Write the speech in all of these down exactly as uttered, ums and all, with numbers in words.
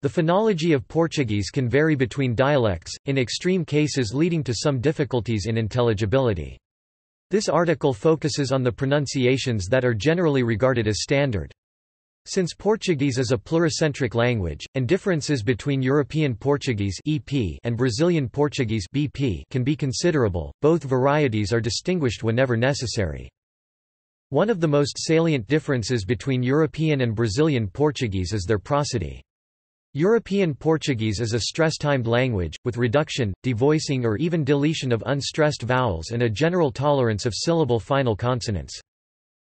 The phonology of Portuguese can vary between dialects, in extreme cases leading to some difficulties in intelligibility. This article focuses on the pronunciations that are generally regarded as standard. Since Portuguese is a pluricentric language, and differences between European Portuguese (E P) and Brazilian Portuguese (B P) can be considerable, both varieties are distinguished whenever necessary. One of the most salient differences between European and Brazilian Portuguese is their prosody. European Portuguese is a stress-timed language, with reduction, devoicing or even deletion of unstressed vowels and a general tolerance of syllable final consonants.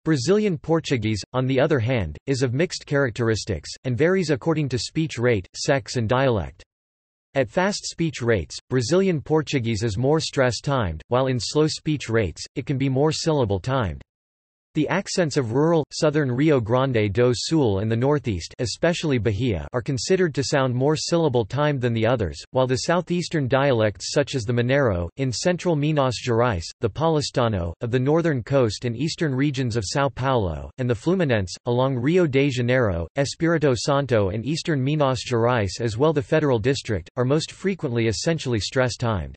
Brazilian Portuguese, on the other hand, is of mixed characteristics, and varies according to speech rate, sex and dialect. At fast speech rates, Brazilian Portuguese is more stress-timed, while in slow speech rates, it can be more syllable-timed. The accents of rural, southern Rio Grande do Sul and the northeast, especially Bahia, are considered to sound more syllable-timed than the others, while the southeastern dialects such as the Mineiro, in central Minas Gerais, the Paulistano, of the northern coast and eastern regions of São Paulo, and the Fluminense, along Rio de Janeiro, Espírito Santo and eastern Minas Gerais as well the Federal District, are most frequently essentially stress-timed.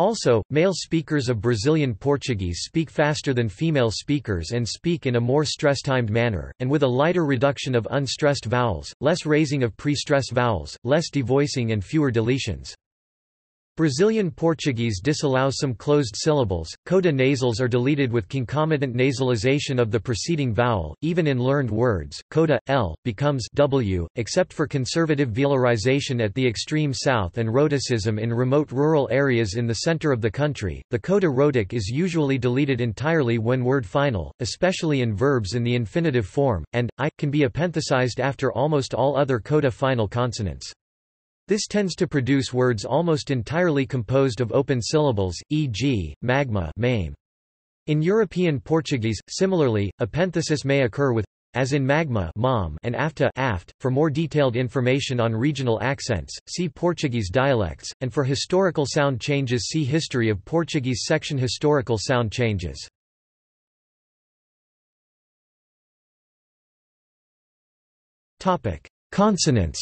Also, male speakers of Brazilian Portuguese speak faster than female speakers and speak in a more stress-timed manner, and with a lighter reduction of unstressed vowels, less raising of pre-stressed vowels, less devoicing and fewer deletions. Brazilian Portuguese disallows some closed syllables, coda nasals are deleted with concomitant nasalization of the preceding vowel, even in learned words, coda, l, becomes w, except for conservative velarization at the extreme south and rhoticism in remote rural areas in the center of the country. The coda rhotic is usually deleted entirely when word final, especially in verbs in the infinitive form, and, I, can be apenthesized after almost all other coda final consonants. This tends to produce words almost entirely composed of open syllables, for example, magma, mame. In European Portuguese, similarly, apenthesis may occur with as in magma, mom, and afta, aft. For more detailed information on regional accents, see Portuguese dialects, and for historical sound changes, see History of Portuguese section Historical sound changes. Topic: Consonants.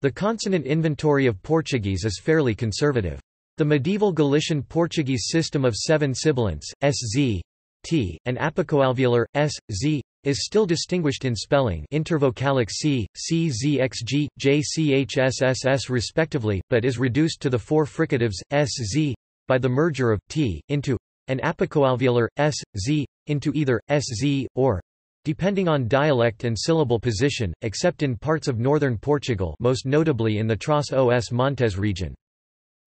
The consonant inventory of Portuguese is fairly conservative. The medieval Galician Portuguese system of seven sibilants, sz, t, and apicoalveolar, s, z, is still distinguished in spelling intervocalic c, c, z, x, g, j, c, h, s, s, s respectively, but is reduced to the four fricatives, sz, by the merger of t, into, and apicoalveolar, s, z, into either, sz, or, depending on dialect and syllable position, except in parts of northern Portugal, most notably in the Trás os Montes region.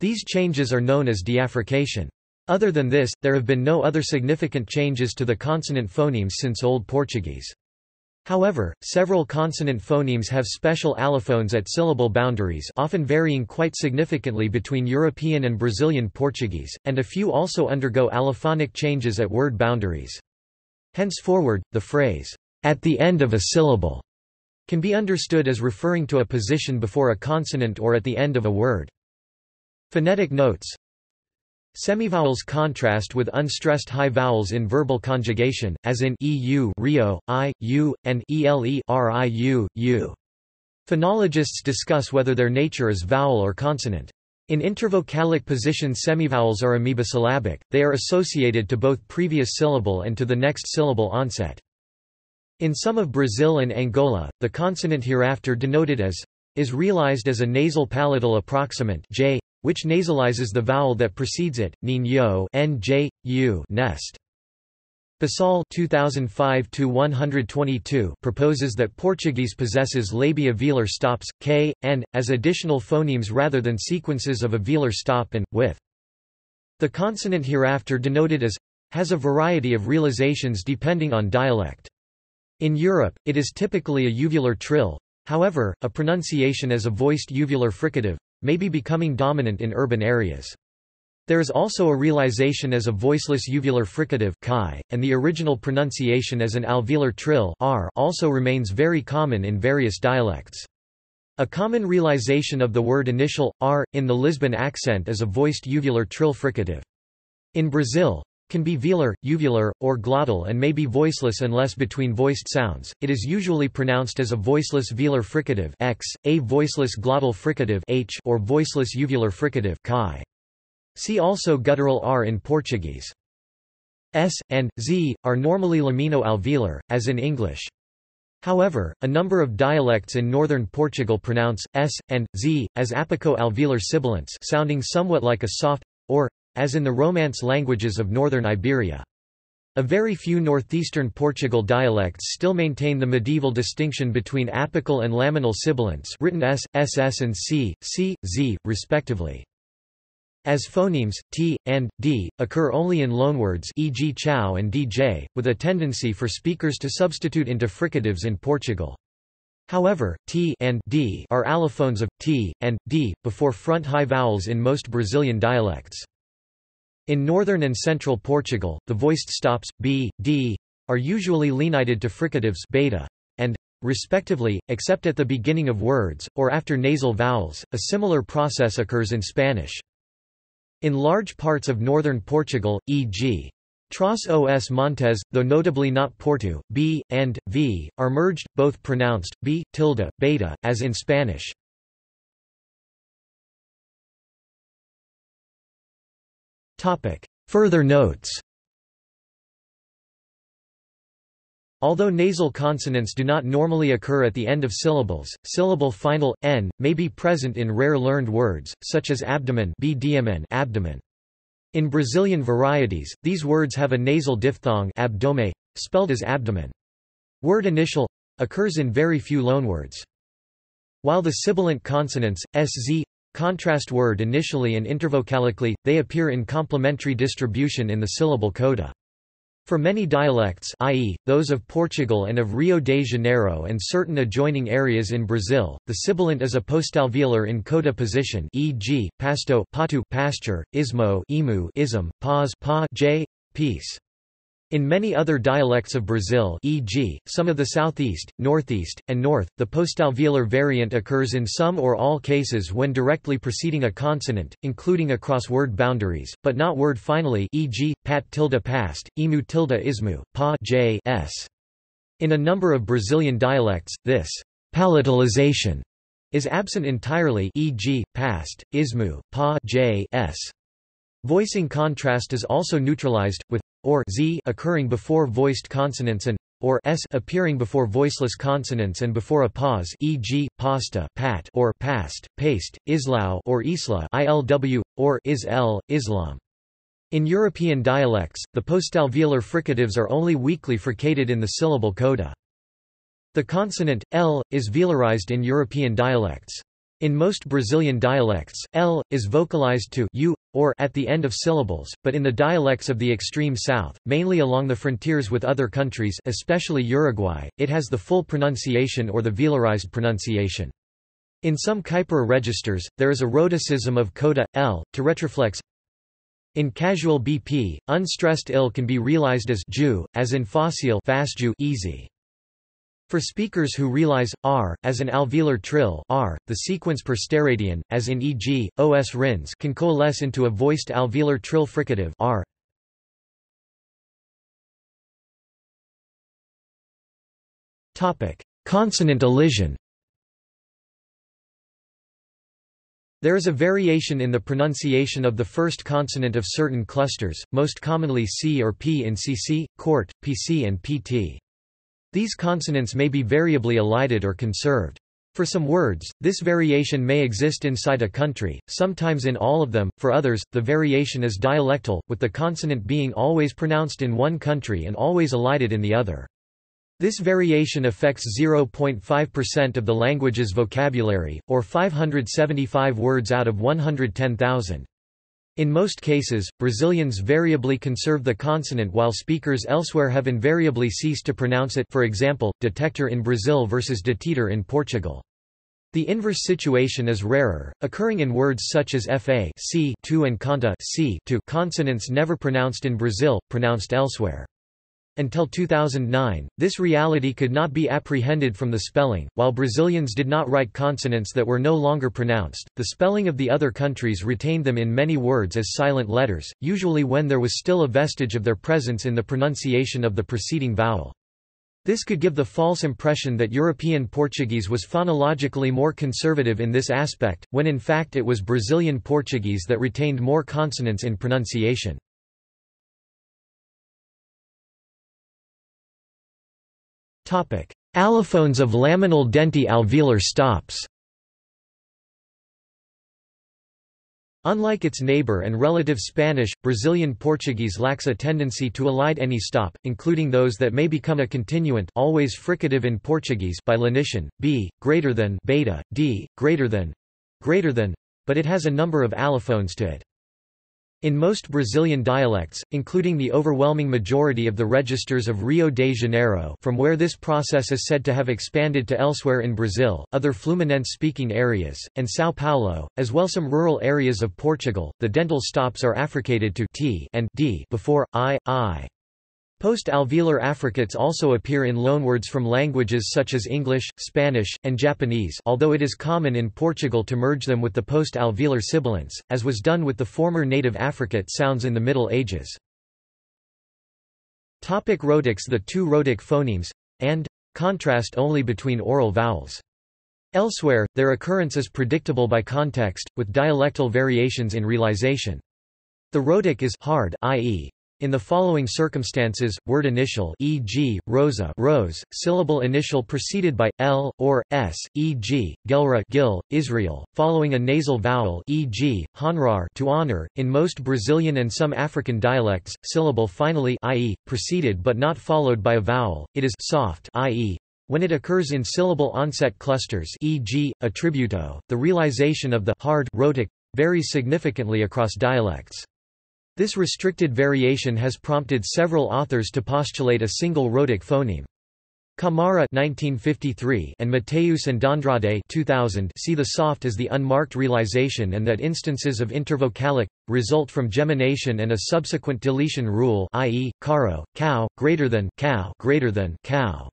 These changes are known as deafrication. Other than this, there have been no other significant changes to the consonant phonemes since Old Portuguese. However, several consonant phonemes have special allophones at syllable boundaries, often varying quite significantly between European and Brazilian Portuguese, and a few also undergo allophonic changes at word boundaries. Henceforward, the phrase, "at the end of a syllable," can be understood as referring to a position before a consonant or at the end of a word. Phonetic notes. Semivowels contrast with unstressed high vowels in verbal conjugation, as in eu, rio, I, u, and ele, riu, u. Phonologists discuss whether their nature is vowel or consonant. In intervocalic position, semivowels are amoebosyllabic, they are associated to both previous syllable and to the next syllable onset. In some of Brazil and Angola, the consonant hereafter denoted as is realized as a nasal palatal approximant j, which nasalizes the vowel that precedes it, ninho nju nest. Basal two thousand five to one hundred twenty-two proposes that Portuguese possesses labia velar stops, k, and, as additional phonemes rather than sequences of a velar stop and, with. The consonant hereafter denoted as has a variety of realizations depending on dialect. In Europe, it is typically a uvular trill, however, a pronunciation as a voiced uvular fricative, may be becoming dominant in urban areas. There is also a realization as a voiceless uvular fricative chi, and the original pronunciation as an alveolar trill r also remains very common in various dialects. A common realization of the word initial, r, in the Lisbon accent is a voiced uvular trill fricative. In Brazil, Can be velar, uvular, or glottal and may be voiceless unless between voiced sounds. It is usually pronounced as a voiceless velar fricative x, a voiceless glottal fricative h, or voiceless uvular fricative chi. See also guttural r in Portuguese. S and z are normally lamino-alveolar, as in English. However, a number of dialects in northern Portugal pronounce s and z as apico-alveolar sibilants, sounding somewhat like a soft or, as in the Romance languages of northern Iberia. A very few northeastern Portugal dialects still maintain the medieval distinction between apical and laminal sibilants, written s, ss, and c, c, z, respectively. As phonemes, t and d occur only in loanwords, for example, chão and D J, with a tendency for speakers to substitute into fricatives in Portugal. However, t and d are allophones of t and d before front high vowels in most Brazilian dialects. In northern and central Portugal, the voiced stops b, d are usually lenited to fricatives beta and respectively, except at the beginning of words or after nasal vowels. A similar process occurs in Spanish. In large parts of northern Portugal, for example, Tras os Montes, though notably not Porto, b and v are merged, both pronounced b tilde beta, as in Spanish. Further notes. Although nasal consonants do not normally occur at the end of syllables, syllable final n may be present in rare learned words, such as abdomen, abdomen. In Brazilian varieties, these words have a nasal diphthong abdome, spelled as abdomen. Word initial occurs in very few loanwords. While the sibilant consonants sz contrast word initially and intervocalically, they appear in complementary distribution in the syllable coda. For many dialects, that is, those of Portugal and of Rio de Janeiro and certain adjoining areas in Brazil, the sibilant is a postalveolar in coda position, for example, pasto, patu, pasture, ismo, imu, ism, paz, pa, j, peace. In many other dialects of Brazil, for example, some of the southeast, northeast, and north, the postalveolar variant occurs in some or all cases when directly preceding a consonant, including across word boundaries, but not word finally, for example, pat tilde past, emu tilde ismu, pa j s. In a number of Brazilian dialects, this palatalization is absent entirely, for example, past, ismu, pa j s. Voicing contrast is also neutralized, with or z occurring before voiced consonants and or s appearing before voiceless consonants and before a pause, for example, pasta, pat, or past, paste, islau, or isla, ilw, or isl, islam. In European dialects, the postalveolar fricatives are only weakly fricated in the syllable coda. The consonant l is velarized in European dialects. In most Brazilian dialects, l is vocalized to u or at the end of syllables, but in the dialects of the extreme south, mainly along the frontiers with other countries, especially Uruguay, it has the full pronunciation or the velarized pronunciation. In some Kuiper registers, there is a rhoticism of coda l to retroflex. In casual B P, unstressed l can be realized as ju, as in fácil, fácil, easy. For speakers who realize r as an alveolar trill r, the sequence per steradian, as in for example, os rins, can coalesce into a voiced alveolar trill fricative r. Topic: Consonant elision. There is a variation in the pronunciation of the first consonant of certain clusters, most commonly c or p in C C, cort, P C, and P T. These consonants may be variably elided or conserved. For some words, this variation may exist inside a country, sometimes in all of them; for others, the variation is dialectal, with the consonant being always pronounced in one country and always elided in the other. This variation affects zero point five percent of the language's vocabulary, or five hundred seventy-five words out of one hundred ten thousand. In most cases, Brazilians variably conserve the consonant while speakers elsewhere have invariably ceased to pronounce it, for example, detector in Brazil versus detector in Portugal. The inverse situation is rarer, occurring in words such as fa c to and conta c to, consonants never pronounced in Brazil, pronounced elsewhere. Until two thousand nine, this reality could not be apprehended from the spelling. While Brazilians did not write consonants that were no longer pronounced, the spelling of the other countries retained them in many words as silent letters, usually when there was still a vestige of their presence in the pronunciation of the preceding vowel. This could give the false impression that European Portuguese was phonologically more conservative in this aspect, when in fact it was Brazilian Portuguese that retained more consonants in pronunciation. Allophones of laminal denti alveolar stops. Unlike its neighbor and relative Spanish, Brazilian Portuguese lacks a tendency to elide any stop, including those that may become a continuant, always fricative in Portuguese, by lenition, b greater than beta, d greater than greater than, but it has a number of allophones to it. In most Brazilian dialects, including the overwhelming majority of the registers of Rio de Janeiro, from where this process is said to have expanded to elsewhere in Brazil, other Fluminense-speaking areas, and São Paulo, as well some rural areas of Portugal, the dental stops are affricated to t and d before i, i. Post-alveolar affricates also appear in loanwords from languages such as English, Spanish, and Japanese, although it is common in Portugal to merge them with the post-alveolar sibilants, as was done with the former native affricate sounds in the Middle Ages. Topic rhotics. The two rhotic phonemes, and, contrast only between oral vowels. Elsewhere, their occurrence is predictable by context, with dialectal variations in realization. The rhotic is hard, that is, in the following circumstances: word initial, for example, rosa, rose; syllable initial preceded by l or s, for example, gelra, gil, Israel; following a nasal vowel, for example, honrar, to honor. In most Brazilian and some African dialects, syllable finally, that is, preceded but not followed by a vowel. It is soft, that is, when it occurs in syllable onset clusters, for example, attributo. The realization of the hard rhotic varies significantly across dialects. This restricted variation has prompted several authors to postulate a single rhotic phoneme. Camara nineteen fifty-three and Mateus and D'Andrade two thousand see the soft as the unmarked realization, and that instances of intervocalic result from gemination and a subsequent deletion rule, that is, caro, cow, greater than cow, greater than cow.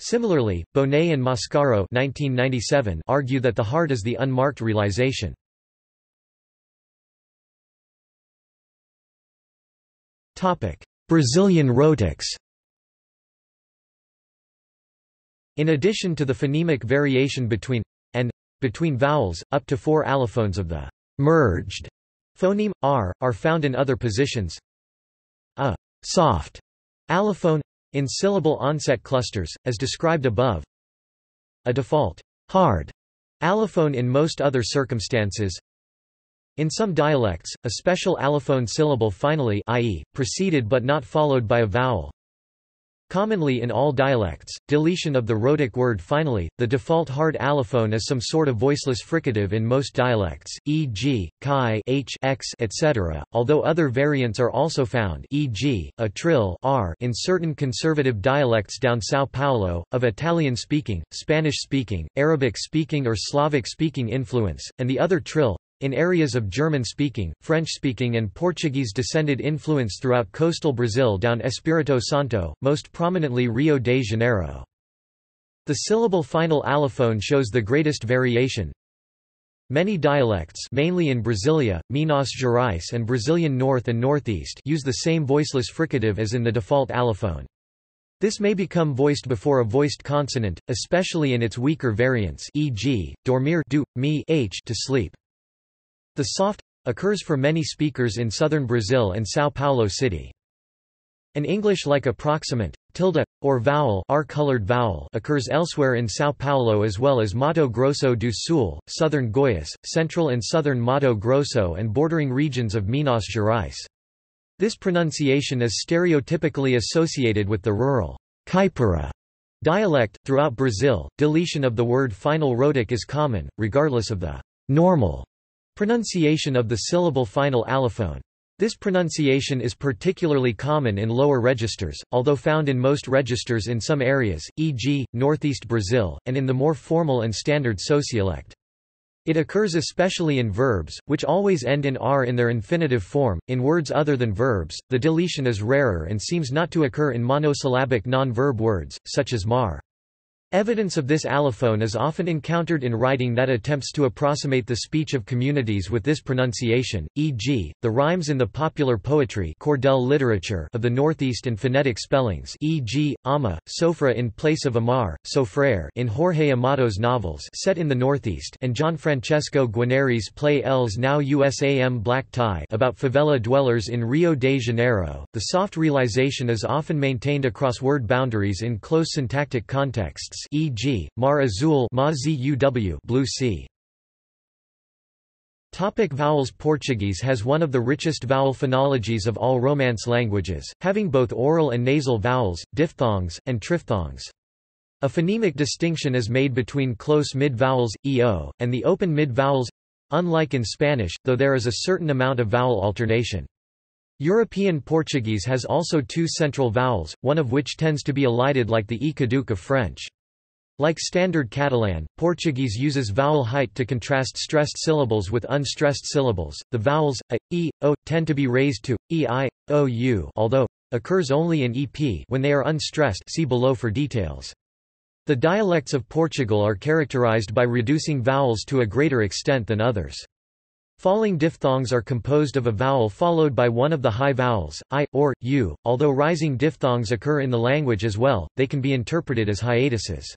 Similarly, Bonet and Mascaro nineteen ninety-seven argue that the hard is the unmarked realization. Brazilian rhotics. In addition to the phonemic variation between and between vowels, up to four allophones of the merged phoneme r are found in other positions. A soft allophone in syllable onset clusters, as described above. A default hard allophone in most other circumstances. In some dialects, a special allophone syllable finally, that is, preceded but not followed by a vowel. Commonly in all dialects, deletion of the rhotic word finally, the default hard allophone is some sort of voiceless fricative in most dialects, for example, chi, h, x, et cetera, although other variants are also found, for example, a trill r in certain conservative dialects down São Paulo, of Italian-speaking, Spanish-speaking, Arabic-speaking or Slavic-speaking influence, and the other trill in areas of German-speaking, French-speaking and Portuguese-descended influence throughout coastal Brazil down Espírito Santo, most prominently Rio de Janeiro. The syllable final allophone shows the greatest variation. Many dialects, mainly in Brasilia, Minas Gerais and Brazilian North and Northeast, use the same voiceless fricative as in the default allophone. This may become voiced before a voiced consonant, especially in its weaker variants, for example, dormir, do, me, h, to sleep. The soft occurs for many speakers in southern Brazil and São Paulo city. An English-like approximant, tilde, or vowel, r-colored vowel occurs elsewhere in São Paulo as well as Mato Grosso do Sul, southern Goiás, central and southern Mato Grosso and bordering regions of Minas Gerais. This pronunciation is stereotypically associated with the rural caipira dialect. Throughout Brazil, deletion of the word final rhotic is common, regardless of the normal pronunciation of the syllable final allophone. This pronunciation is particularly common in lower registers, although found in most registers in some areas, for example, northeast Brazil, and in the more formal and standard sociolect. It occurs especially in verbs, which always end in r in their infinitive form. In words other than verbs, the deletion is rarer and seems not to occur in monosyllabic non-verb words, such as mar. Evidence of this allophone is often encountered in writing that attempts to approximate the speech of communities with this pronunciation, for example, the rhymes in the popular poetry Cordel literature of the Northeast and phonetic spellings, for example, ama, sofra in place of amar, sofrer in Jorge Amato's novels set in the Northeast and Gianfrancesco Guarneri's play Els Now Usam Black Tie about favela dwellers in Rio de Janeiro. The soft realization is often maintained across word boundaries in close syntactic contexts, for example, mar azul blue sea. Topic vowels. Portuguese has one of the richest vowel phonologies of all Romance languages, having both oral and nasal vowels, diphthongs, and triphthongs. A phonemic distinction is made between close mid-vowels, eo, and the open mid-vowels, unlike in Spanish, though there is a certain amount of vowel alternation. European Portuguese has also two central vowels, one of which tends to be elided like the e caduc of French. Like Standard Catalan, Portuguese uses vowel height to contrast stressed syllables with unstressed syllables. The vowels a, e, o tend to be raised to e, I, o, u, although occurs only in ep when they are unstressed. See below for details. The dialects of Portugal are characterized by reducing vowels to a greater extent than others. Falling diphthongs are composed of a vowel followed by one of the high vowels, I, or, U. Although rising diphthongs occur in the language as well, they can be interpreted as hiatuses.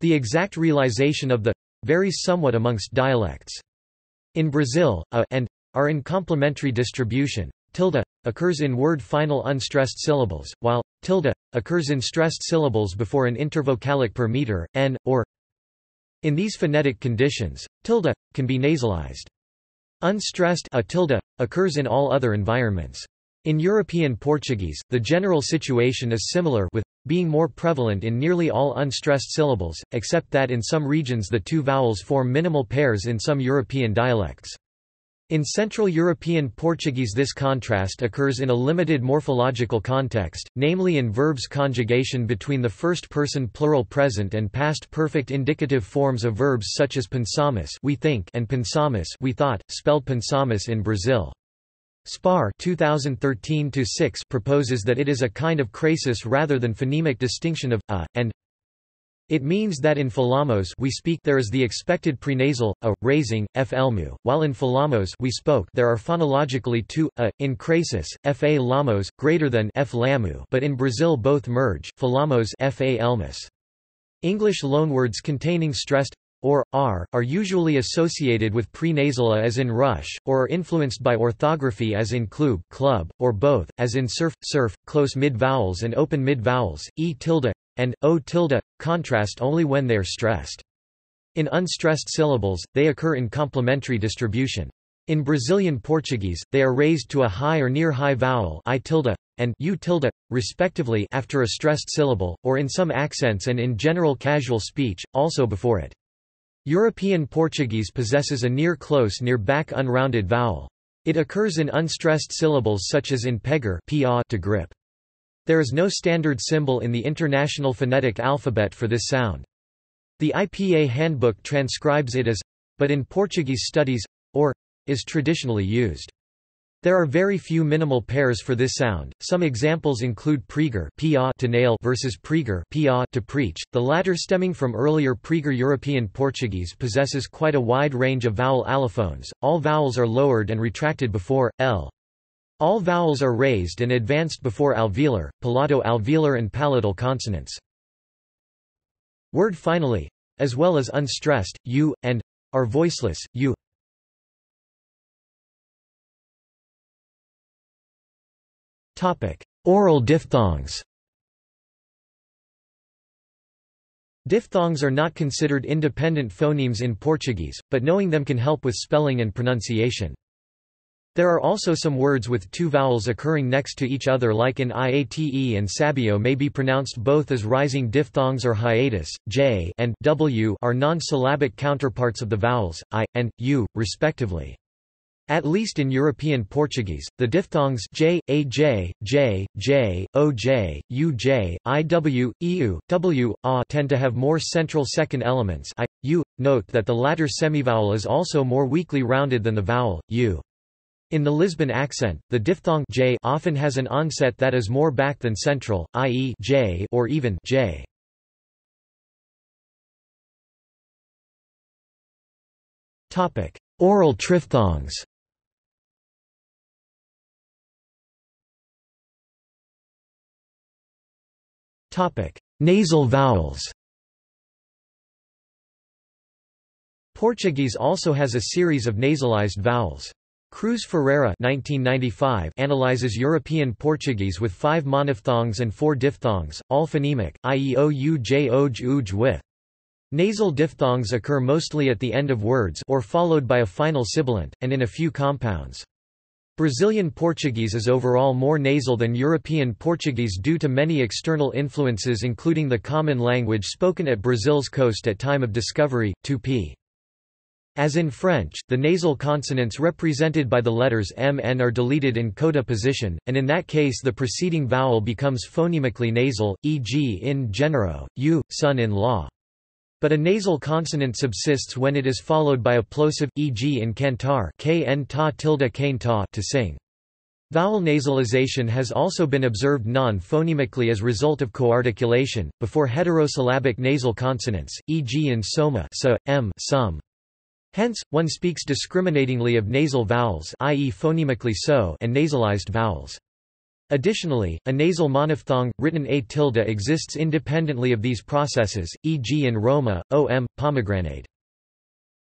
The exact realization of the varies somewhat amongst dialects. In Brazil, a and are in complementary distribution. Tilde occurs in word final unstressed syllables, while tilde occurs in stressed syllables before an intervocalic per meter, n, or. In these phonetic conditions, tilde can be nasalized. Unstressed a tilde occurs in all other environments. In European Portuguese, the general situation is similar, with being more prevalent in nearly all unstressed syllables, except that in some regions the two vowels form minimal pairs in some European dialects. In Central European Portuguese this contrast occurs in a limited morphological context, namely in verbs conjugation between the first-person plural present and past perfect indicative forms of verbs such as pensamos we think and pensamos we thought, spelled pensamos in Brazil. Spar twenty thirteen dash six proposes that it is a kind of crasis rather than phonemic distinction of a, and it means that in falamos we speak there is the expected prenasal a raising flmu, while in falamos we spoke there are phonologically two a in crasis fa lamos greater than flamu, but in Brazil both merge falamos fa elmus. English loanwords containing stressed or r are usually associated with prenasal a as in rush, or are influenced by orthography as in klub club, or both as in surf surf. Close mid vowels and open mid vowels e tilde and o tilde contrast only when they are stressed. In unstressed syllables, they occur in complementary distribution. In Brazilian Portuguese, they are raised to a high or near high vowel I tilde and u tilde respectively after a stressed syllable, or in some accents and in general casual speech, also before it. European Portuguese possesses a near close near back unrounded vowel. It occurs in unstressed syllables such as in pegar to grip. There is no standard symbol in the International Phonetic Alphabet for this sound. The I P A handbook transcribes it as, but in Portuguese studies, or, is traditionally used. There are very few minimal pairs for this sound. Some examples include pregar to nail versus pregar to preach, the latter stemming from earlier pregar. European Portuguese possesses quite a wide range of vowel allophones. All vowels are lowered and retracted before l. All vowels are raised and advanced before alveolar, palato-alveolar and palatal consonants. Word finally, as well as unstressed, u, and, are voiceless, u. Oral diphthongs. Diphthongs are not considered independent phonemes in Portuguese, but knowing them can help with spelling and pronunciation. There are also some words with two vowels occurring next to each other, like in iate and sabio, may be pronounced both as rising diphthongs or hiatus. J and W are non-syllabic counterparts of the vowels I and U, respectively. At least in European Portuguese, the diphthongs j, aj, j, j, oj, uj, iw, eu, w, a tend to have more central second elements I, u, Note that the latter semivowel is also more weakly rounded than the vowel, u. In the Lisbon accent, the diphthong j often has an onset that is more back than central, that is j or even j. Topic: Oral triphthongs. Topic: Nasal vowels. Portuguese also has a series of nasalized vowels. Cruz Ferreira nineteen ninety-five analyzes European Portuguese with five monophthongs and four diphthongs, all phonemic, that is ou, j, ouj, uj, with. Nasal diphthongs occur mostly at the end of words or followed by a final sibilant, and in a few compounds. Brazilian Portuguese is overall more nasal than European Portuguese due to many external influences including the common language spoken at Brazil's coast at time of discovery, Tupi. As in French, the nasal consonants represented by the letters M and are deleted in coda position, and in that case the preceding vowel becomes phonemically nasal, for example in genero, u, son in law. But a nasal consonant subsists when it is followed by a plosive, for example in cantar to sing. Vowel nasalization has also been observed non-phonemically as result of coarticulation, before heterosyllabic nasal consonants, for example in soma sa, m, sum. Hence, one speaks discriminatingly of nasal vowels that is phonemically so and nasalized vowels. Additionally, a nasal monophthong, written a tilde, exists independently of these processes, for example in Roma, om, pomegranate.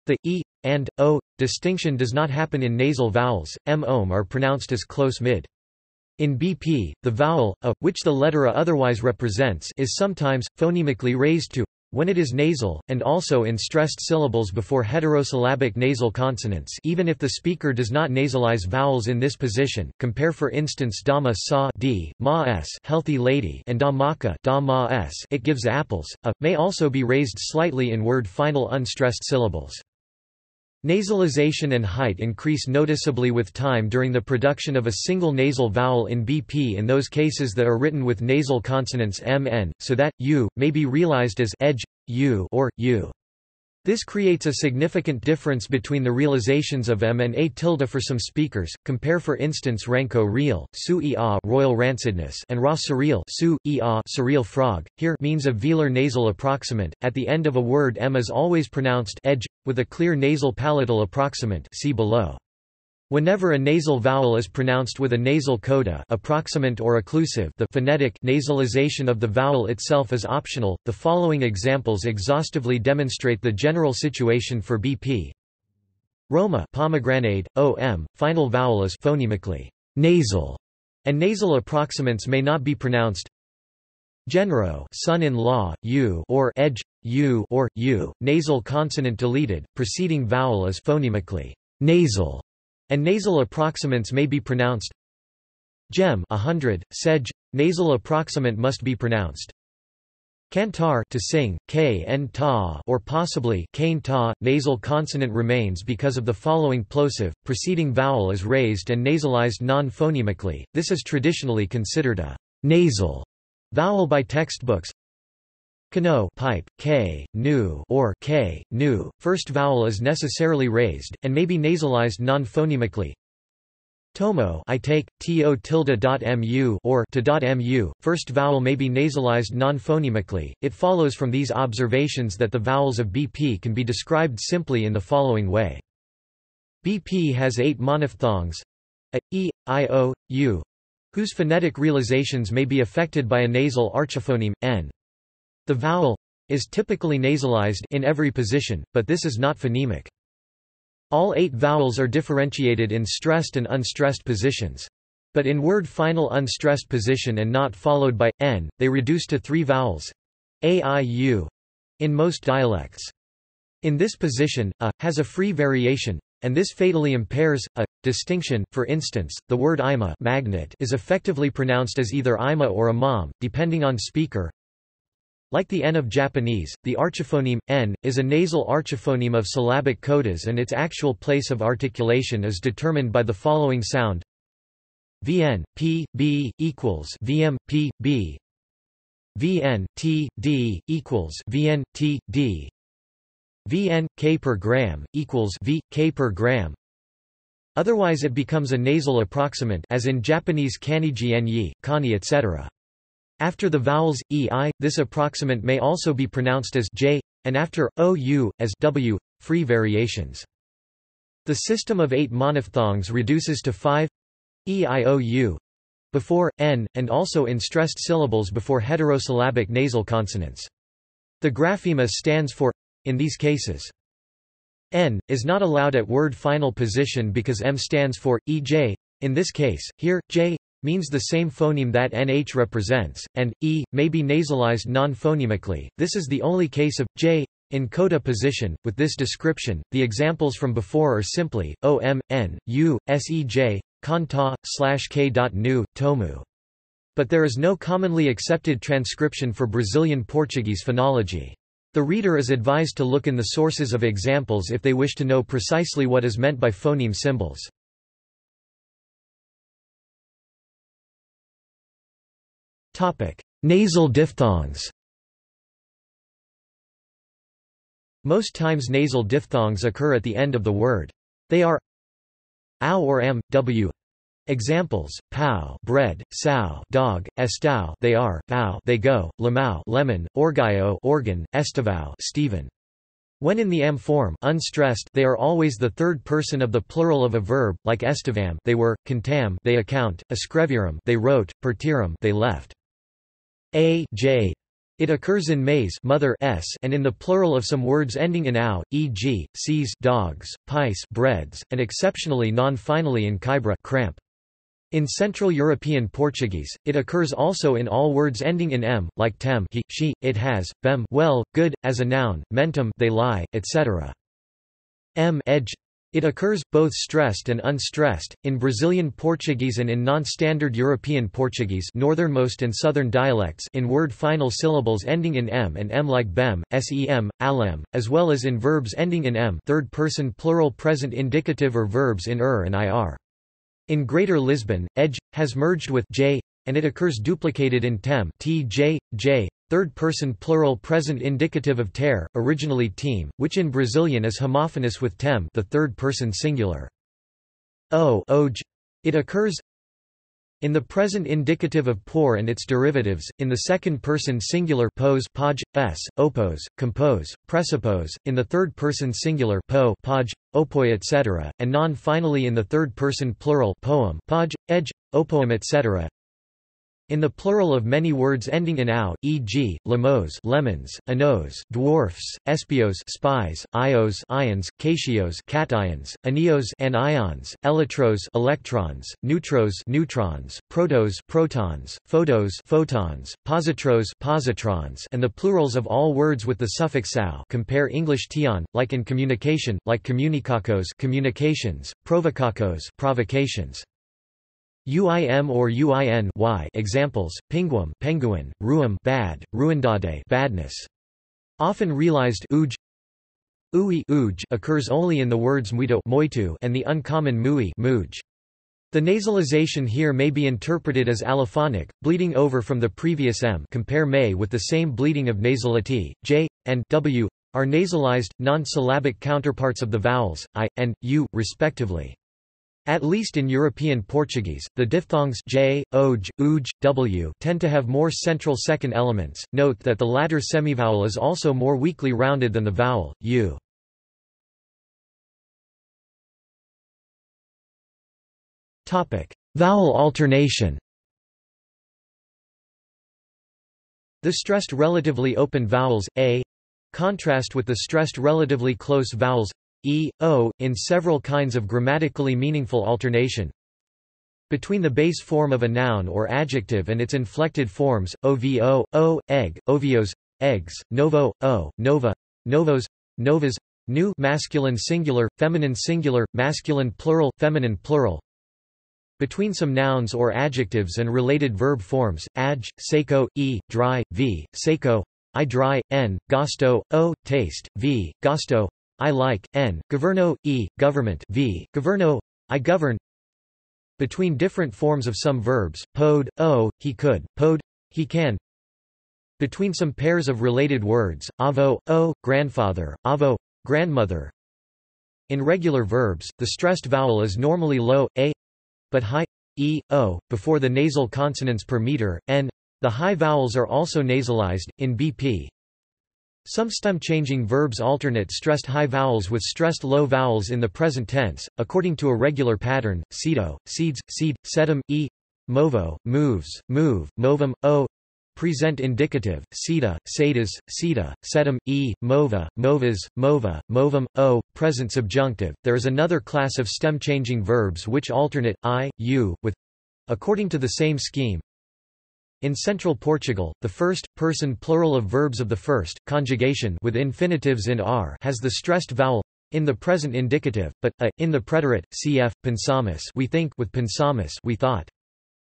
The e and o distinction does not happen in nasal vowels, m om are pronounced as close mid. In B P, the vowel, a, which the letter a otherwise represents is sometimes, phonemically raised to when it is nasal, and also in stressed syllables before heterosyllabic nasal consonants even if the speaker does not nasalize vowels in this position, compare for instance dama sa d, ma s healthy lady and da maca da ma s it gives apples, a, may also be raised slightly in word final unstressed syllables. Nasalization and height increase noticeably with time during the production of a single nasal vowel in B P in those cases that are written with nasal consonants mn, so that u may be realized as edge, u or u. This creates a significant difference between the realizations of m and a tilde for some speakers. Compare for instance ranco real, su e a royal rancidness, and ra surreal, su e a surreal frog. Here means a velar nasal approximant. At the end of a word, m is always pronounced edge, with a clear nasal palatal approximant. See below. Whenever a nasal vowel is pronounced with a nasal coda, approximant or occlusive, the phonetic nasalization of the vowel itself is optional. The following examples exhaustively demonstrate the general situation for B P. Roma, pomegranate, om, final vowel is phonemically nasal, and nasal approximants may not be pronounced. Genero, son-in-law, u or edge, u or u, nasal consonant deleted, preceding vowel is phonemically nasal, and nasal approximants may be pronounced. Gem, a hundred, sej, nasal approximant must be pronounced. Cantar, to sing, k-n-ta, or possibly kain-ta, nasal consonant remains because of the following plosive, preceding vowel is raised and nasalized non-phonemically. This is traditionally considered a nasal vowel by textbooks. Cano, pipe, k, nu, or k, nu, first vowel is necessarily raised, and may be nasalized non-phonemically. Tomo, I take, to tilde.mu or to.mu, first vowel may be nasalized non-phonemically. It follows from these observations that the vowels of B P can be described simply in the following way. B P has eight monophthongs, a, e, I, o, u, whose phonetic realizations may be affected by a nasal archiphoneme, n. The vowel is typically nasalized in every position, but this is not phonemic. All eight vowels are differentiated in stressed and unstressed positions. But in word final unstressed position and not followed by n, they reduce to three vowels a, I, u in most dialects. In this position, a has a free variation, and this fatally impairs a distinction. For instance, the word ima magnet is effectively pronounced as either ima or imam, depending on speaker. Like the n of Japanese, the archiphoneme, n, is a nasal archiphoneme of syllabic codas and its actual place of articulation is determined by the following sound vn, p, b, equals vm, p, b vn, t, d, equals vn, t, d V n K per gram equals V k per gram. Otherwise it becomes a nasal approximant, as in Japanese kanji enyi, kani, et cetera. After the vowels ei, this approximant may also be pronounced as j, and after ou as w. Free variations. The system of eight monophthongs reduces to five eiou before n, and also in stressed syllables before heterosyllabic nasal consonants. The graphema stands for in these cases. N is not allowed at word final position because m stands for ej. In this case, here j means the same phoneme that nh represents, and e may be nasalized non-phonemically. This is the only case of j in coda position. With this description, the examples from before are simply om, n, u, sej, kanta, slash k.nu, tomu. But there is no commonly accepted transcription for Brazilian Portuguese phonology. The reader is advised to look in the sources of examples if they wish to know precisely what is meant by phoneme symbols. Nasal diphthongs. Most times nasal diphthongs occur at the end of the word. They are ow or m, w. Examples: pau, bread; sao, dog; estau, they are; pau, they go; lemau, lemon; orgaio, organ; estevao, Stephen. When in the m form, unstressed, they are always the third person of the plural of a verb, like estevam, they were; contam, they account; escreviram, they wrote; partiram, they left. A j. It occurs in maize, mother s, and in the plural of some words ending in ow, for example, seas, dogs; pice, breads, and exceptionally non-finally in cãibra, cramp. In Central European Portuguese, it occurs also in all words ending in m, like tem, he, she; it has, bem, well, good, as a noun; mentum, they lie, et cetera. M edge. It occurs, both stressed and unstressed, in Brazilian Portuguese and in non-standard European Portuguese, northernmost and southern dialects, in word final syllables ending in m and m, like bem, sem, alem, as well as in verbs ending in m, third-person plural present indicative, or verbs in er and ir. In Greater Lisbon, edge has merged with j, and it occurs duplicated in tem, tj, j, third-person plural present indicative of ter, originally team, which in Brazilian is homophonous with tem, the third-person singular. O oj. It occurs in the present indicative of por and its derivatives, in the second-person singular pos, poj, s, opos, compose, pressupose, in the third-person singular po, poj, opoi, et cetera, and non-finally in the third-person plural poem, poj, ej, opoem, et cetera. In the plural of many words ending in ao, for example, limões, lemons; anões, dwarfs; espiões, spies; iões, ions; caixões, cations; aniões, anions; eletros, electrons; neutros, neutrons; protos, protons; photos, photons; positros, positrons, and the plurals of all words with the suffix ao. Compare English tion, like in communication, like comunicacos, communications; provocacos, provocations. Uim or uin y. Examples: pinguim, penguin; ruim, bad; ruindade, badness. Often realized uj. Ui uj occurs only in the words muito, muito, and the uncommon mui, muj. The nasalization here may be interpreted as allophonic, bleeding over from the previous m. Compare may with the same bleeding of nasality. J and w are nasalized, non-syllabic counterparts of the vowels I and u, respectively. At least in European Portuguese, the diphthongs j, oj, uj, w tend to have more central second elements. Note that the latter semivowel is also more weakly rounded than the vowel u. Topic: Vowel alternation. The stressed relatively open vowels a contrast with the stressed relatively close vowels e, o, in several kinds of grammatically meaningful alternation between the base form of a noun or adjective and its inflected forms, ovo, o, egg, ovios, eggs, novo, o, nova, novos, novas, new, masculine singular, feminine singular, masculine plural, feminine plural, between some nouns or adjectives and related verb forms, adj, seco, e, dry, v, seco, I dry, n, gosto, o, taste, v, gosto, I like, n, governo, e, government, v, governo, I govern, between different forms of some verbs, pode, o, he could, pode, he can, between some pairs of related words, avô, o, grandfather, avô, Grandmother. In regular verbs, the stressed vowel is normally low, a, but high, e, o, before the nasal consonants per meter, n. The high vowels are also nasalized, in B P. Some stem-changing verbs alternate stressed high vowels with stressed low vowels in the present tense, according to a regular pattern, cedo, cedes, cede, sedum, e, movo, moves, move, movum, o, present indicative, seda, sedas, seda, sedum, e, mova, movas, mova, movum, o, present subjunctive. There is another class of stem-changing verbs which alternate, I, u, with, according to the same scheme. In central Portugal, the first person plural of verbs of the first conjugation with infinitives in r has the stressed vowel in the present indicative, but a in the preterite, cf. Pensamos, we think, with pensamos, we thought.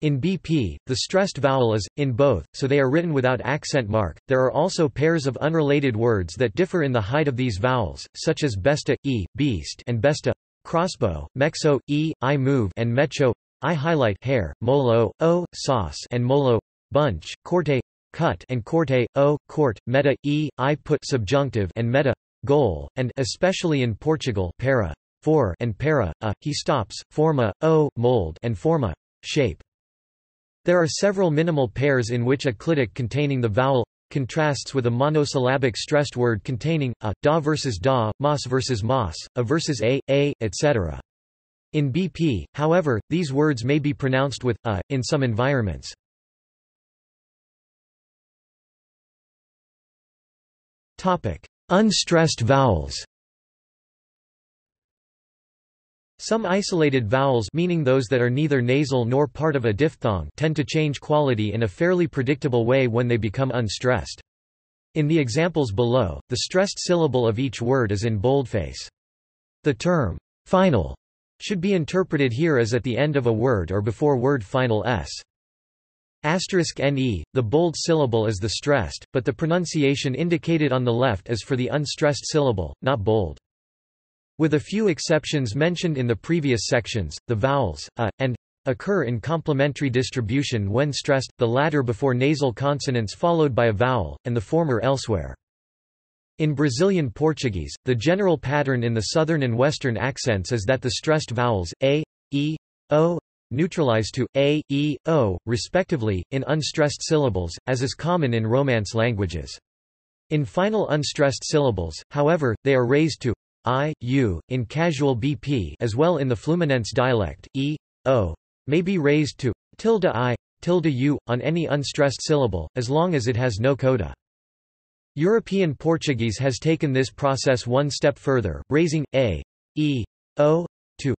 In B P, the stressed vowel is in both, so they are written without accent mark. There are also pairs of unrelated words that differ in the height of these vowels, such as besta, e, beast, and besta, crossbow, mexo, e, I move, and mecho, I highlight, hair, molo, o, sauce, and molo, bunch, corte, cut, and corte, o, court, meta, e, I put, subjunctive, and meta, goal, and especially in Portugal, para, for, and para, a, he stops, forma, o, mold, and forma, shape. There are several minimal pairs in which a clitic containing the vowel contrasts with a monosyllabic stressed word containing a, da versus da, mas versus mas, a versus a, a, et cetera. In B P, however, these words may be pronounced with a in some environments. Unstressed vowels. Some isolated vowels, meaning those that are neither nasal nor part of a diphthong, tend to change quality in a fairly predictable way when they become unstressed. In the examples below, the stressed syllable of each word is in boldface. The term final should be interpreted here as at the end of a word or before word final s. Asterisk ne, the bold syllable is the stressed, but the pronunciation indicated on the left is for the unstressed syllable, not bold. With a few exceptions mentioned in the previous sections, the vowels, a, and, occur in complementary distribution when stressed, the latter before nasal consonants followed by a vowel, and the former elsewhere. In Brazilian Portuguese, the general pattern in the southern and western accents is that the stressed vowels a, e, o neutralize to a, e, o, respectively, in unstressed syllables, as is common in Romance languages. In final unstressed syllables, however, they are raised to I, u, in casual B P as well in the Fluminense dialect. E, o may be raised to tilde I, tilde u, on any unstressed syllable, as long as it has no coda. European Portuguese has taken this process one step further, raising a, e, o, to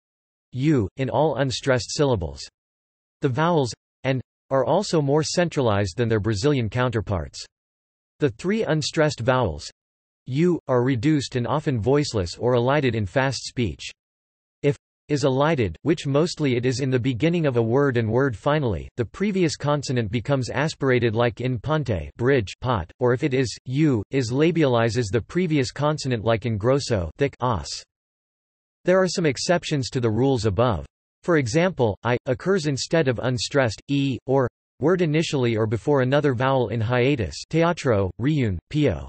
u, in all unstressed syllables. The vowels and are also more centralized than their Brazilian counterparts. The three unstressed vowels u are reduced and often voiceless or elided in fast speech. If is elided, which mostly it is in the beginning of a word and word finally, the previous consonant becomes aspirated like in ponte, bridge, pot, or if it is, u, is labializes the previous consonant like in grosso, thick, os. There are some exceptions to the rules above. For example, I occurs instead of unstressed, e, or word initially or before another vowel in hiatus, teatro, reun, pio.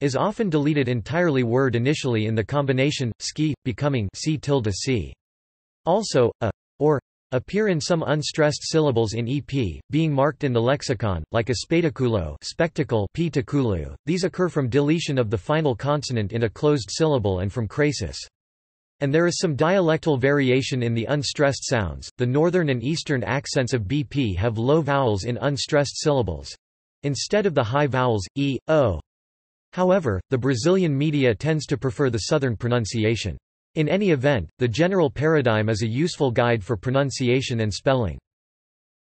Is often deleted entirely word initially in the combination, ski, becoming c tilde c. Also, a, or, appear in some unstressed syllables in E P, being marked in the lexicon, like a spectaculo, spectacle, pitaculu. These occur from deletion of the final consonant in a closed syllable and from crasis. And there is some dialectal variation in the unstressed sounds. The northern and eastern accents of B P have low vowels in unstressed syllables, instead of the high vowels, e, o. However, the Brazilian media tends to prefer the southern pronunciation. In any event, the general paradigm is a useful guide for pronunciation and spelling.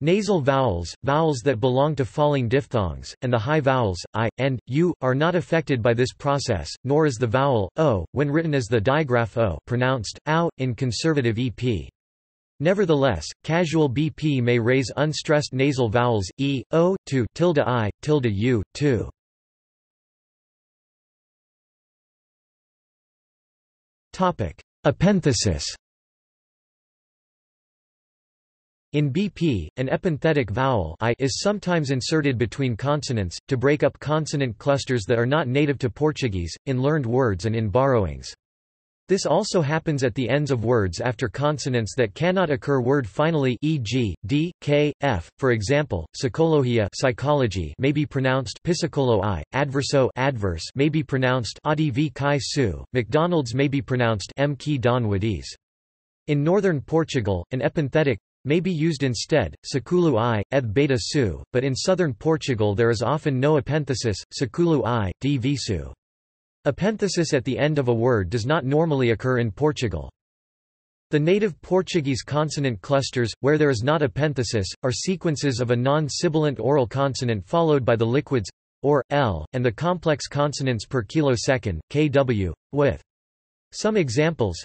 Nasal vowels, vowels that belong to falling diphthongs, and the high vowels, I, and, u, are not affected by this process, nor is the vowel, o, when written as the digraph o pronounced, ow, in conservative E P. Nevertheless, casual B P may raise unstressed nasal vowels, e, o, to, tilde I, tilde u, to. Apenthesis. In B P, an epenthetic vowel I is sometimes inserted between consonants, to break up consonant clusters that are not native to Portuguese, in learned words and in borrowings. This also happens at the ends of words after consonants that cannot occur word finally, for example, d, k, f. For example, psicologia psychology may be pronounced piscicolo I, adverso adverse may be pronounced adv chi su, McDonald's may be pronounced mq donwadis. In northern Portugal, an epenthetic may be used instead, seculu I, eb beta su, but in southern Portugal there is often no epenthesis, seculu I, dv su. Epenthesis at the end of a word does not normally occur in Portugal. The native Portuguese consonant clusters, where there is not epenthesis, are sequences of a non-sibilant oral consonant followed by the liquids, or, l, and the complex consonants per kilosecond, kw, with. Some examples: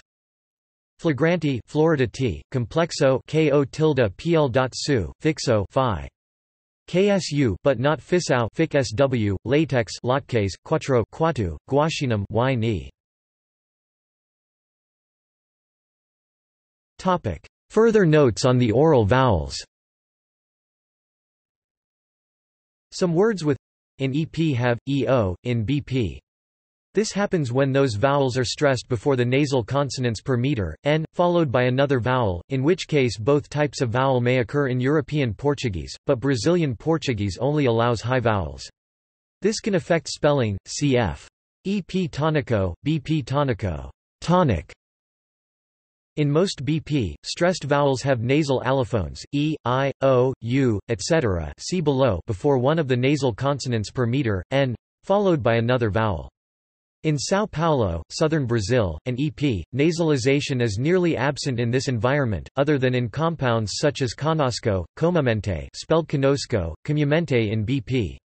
flagranti, Florida T, complexo, ko tilde pl dot su, fixo, phi, ksu, but not fissau, fic sw, latex, latkes, quattro, quatu, guacinum, y ni. Topic: Further notes on the oral vowels. Some words with in E P have E O in B P. This happens when those vowels are stressed before the nasal consonants per meter, n, followed by another vowel, in which case both types of vowel may occur in European Portuguese, but Brazilian Portuguese only allows high vowels. This can affect spelling, cf. E P tonico, B P tonico, tonic. In most B P, stressed vowels have nasal allophones, e, I, o, u, et cetera see below before one of the nasal consonants per meter, n, followed by another vowel. In São Paulo, southern Brazil, and E P, nasalization is nearly absent in this environment, other than in compounds such as conosco, comamente spelled conosco, comumente in B P.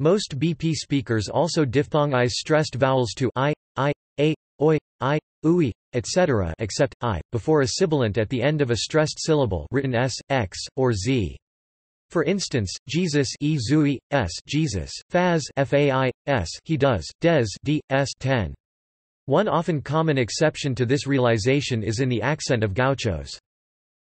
Most B P speakers also diphthongize stressed vowels to I, I, A, Oi, I, Ui, et cetera except I, before a sibilant at the end of a stressed syllable written S, X, or Z. For instance, Jesus, e zui, s, Jesus, faz, fai, s, he does, des, d, s, ten. One often common exception to this realization is in the accent of gauchos.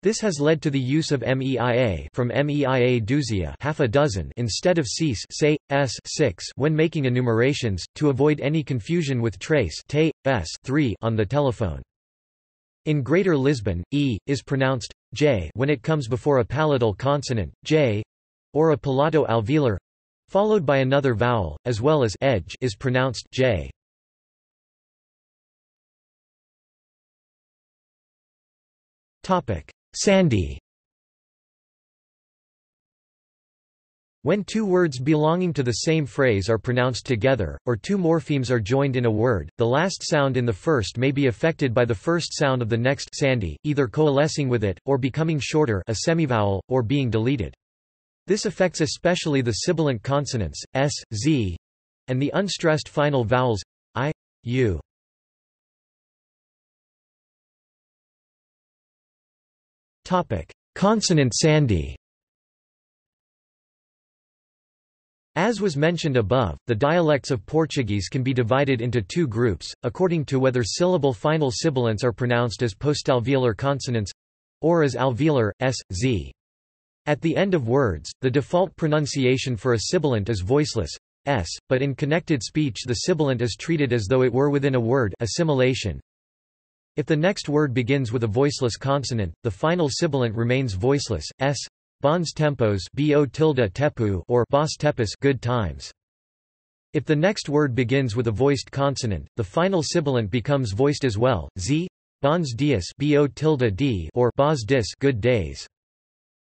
This has led to the use of meia from meia dúzia, half a dozen, instead of cease, say, s, six, when making enumerations to avoid any confusion with trace, te, s, three, on the telephone. In Greater Lisbon, e is pronounced j when it comes before a palatal consonant, j, or a palato alveolar, followed by another vowel, as well as edge is pronounced j. Topic: Sandy. When two words belonging to the same phrase are pronounced together, or two morphemes are joined in a word, the last sound in the first may be affected by the first sound of the next sandy, either coalescing with it, or becoming shorter, a semivowel, or being deleted. This affects especially the sibilant consonants, s, z, and the unstressed final vowels, I, u. Consonant sandy. As was mentioned above, the dialects of Portuguese can be divided into two groups, according to whether syllable final sibilants are pronounced as postalveolar consonants or as alveolar, s, z. At the end of words, the default pronunciation for a sibilant is voiceless, s, but in connected speech the sibilant is treated as though it were within a word, assimilation. If the next word begins with a voiceless consonant, the final sibilant remains voiceless, s. Bons tempos bo tilde tepu or bos tepus good times. If the next word begins with a voiced consonant, the final sibilant becomes voiced as well, z, bons dias bo tilde d or bos dis good days.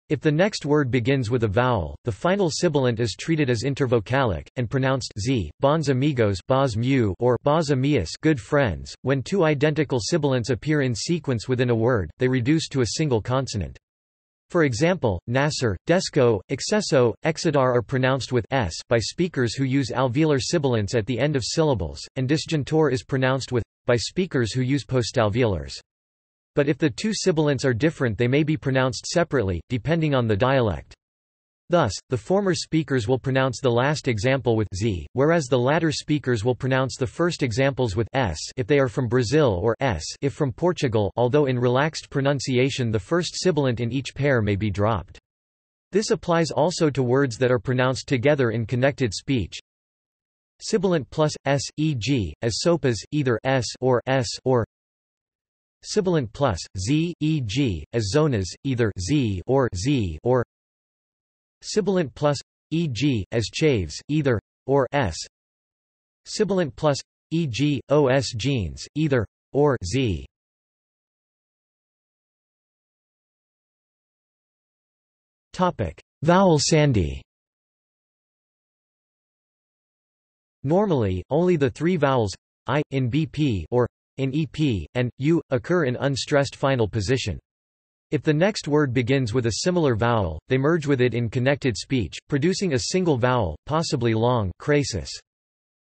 If the next word begins with a vowel, the final sibilant is treated as intervocalic, and pronounced z, bons amigos bos mu or bos amias good friends. When two identical sibilants appear in sequence within a word, they reduce to a single consonant. For example, nasser, desco, excesso, exidar are pronounced with s by speakers who use alveolar sibilants at the end of syllables, and disjunctor is pronounced with by speakers who use postalveolars. But if the two sibilants are different, they may be pronounced separately, depending on the dialect. Thus, the former speakers will pronounce the last example with z, whereas the latter speakers will pronounce the first examples with s if they are from Brazil or s if from Portugal, although in relaxed pronunciation the first sibilant in each pair may be dropped. This applies also to words that are pronounced together in connected speech. Sibilant plus s, for example, as sopas, either s or s or sibilant plus z, for example, as zonas, either z or z or sibilant plus for example, as chaves, either or s. Sibilant plus for example, os genes, either or z. Topic: Vowel sandhi. Normally, only the three vowels I in B P or in E P and U occur in unstressed final position. If the next word begins with a similar vowel, they merge with it in connected speech, producing a single vowel, possibly long crasis.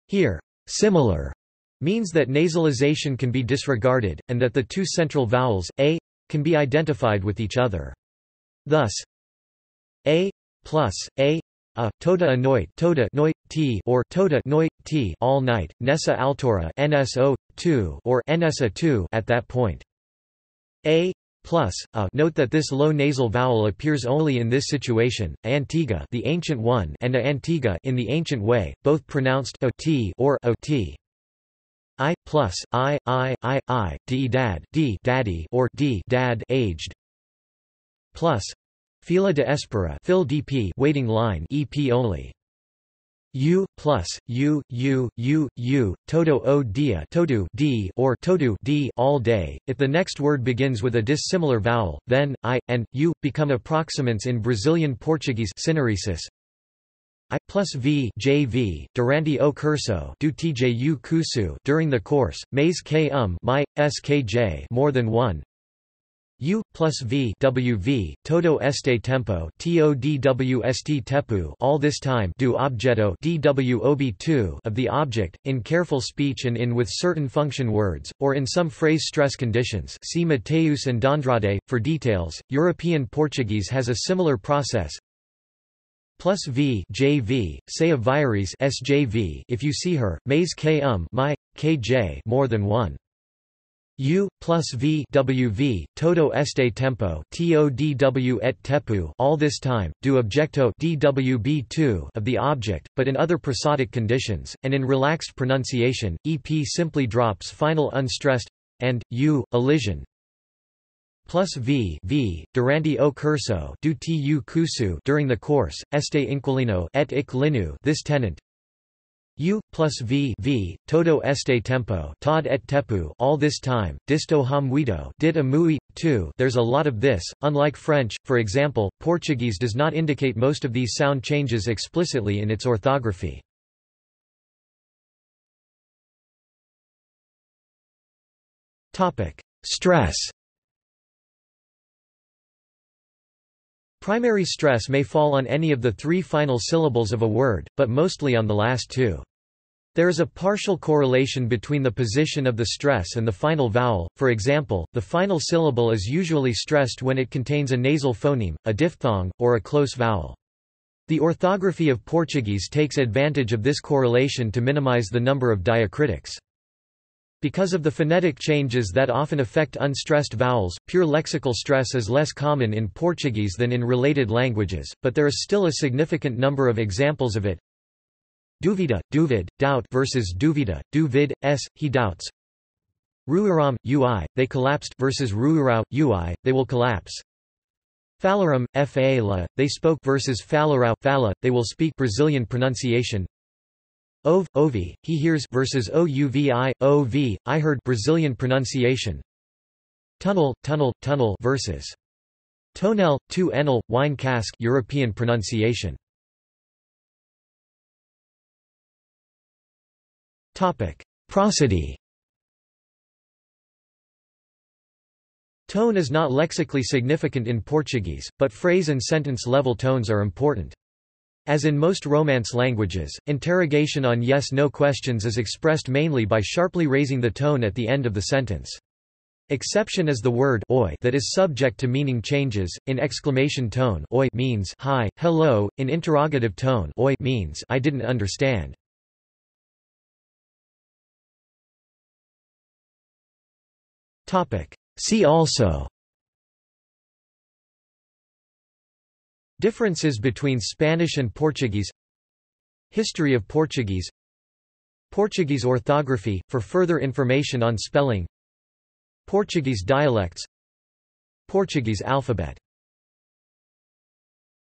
Here, similar means that nasalization can be disregarded and that the two central vowels a can be identified with each other. Thus, a plus a a toda anoit toda noit t or toda noit t all night nessa altora N S O two or N S A two at that point. A plus a. Note that this low nasal vowel appears only in this situation. A antiga, the ancient one, and a antiga in the ancient way, both pronounced o t or o t. I plus I I I I d dad d daddy or d dad aged plus fila de espera fill dp waiting line ep only. U plus u u u u todo o dia todo d or todo d all day. If the next word begins with a dissimilar vowel, then I and u become approximants in Brazilian Portuguese sinarisis. I plus v jv durante o curso do tju curso during the course mais que um my skj more than one. U plus v wv todo este tempo todwst tepu all this time do objeto dwob two of the object in careful speech and in with certain function words or in some phrase stress conditions. See Mateus and D'Andrade for details. European Portuguese has a similar process. Plus v jv say of vires sjv if you see her mais que um my kj more than one. U plus v wv todo este tempo todw et tepu all this time do objecto dwb two of the object, but in other prosodic conditions and in relaxed pronunciation, E P simply drops final unstressed and u elision. Plus v v durante o curso do tu curso during the course este inquilino et inquilino this tenant. U plus v v todo este tempo tod et tepu all this time disto hamuito did amui too. There's a lot of this. Unlike French, for example, Portuguese does not indicate most of these sound changes explicitly in its orthography. Topic: Stress. Primary stress may fall on any of the three final syllables of a word, but mostly on the last two. There is a partial correlation between the position of the stress and the final vowel. For example, the final syllable is usually stressed when it contains a nasal phoneme, a diphthong, or a close vowel. The orthography of Portuguese takes advantage of this correlation to minimize the number of diacritics. Because of the phonetic changes that often affect unstressed vowels, pure lexical stress is less common in Portuguese than in related languages, but there is still a significant number of examples of it. Dúvida, duvid, doubt versus dúvida, duvid, s, he doubts. Ruiram, ui, they collapsed versus ruirau, ui, they will collapse. Falaram, fala, they spoke versus falarau, fala, they will speak Brazilian pronunciation. Ov, ovi, he hears versus ouvi, ov, I heard Brazilian pronunciation. Tunnel, tunnel, tunnel versus tonel, two enel, wine cask European pronunciation. Topic: Prosody. Tone is not lexically significant in Portuguese, but phrase and sentence level tones are important. As in most Romance languages, interrogation on yes-no questions is expressed mainly by sharply raising the tone at the end of the sentence. Exception is the word oi that is subject to meaning changes. In exclamation tone, oi means hi, hello. In interrogative tone, oi means I didn't understand. Topic. See also. Differences between Spanish and Portuguese. History of Portuguese. Portuguese orthography for further information on spelling. Portuguese dialects. Portuguese alphabet.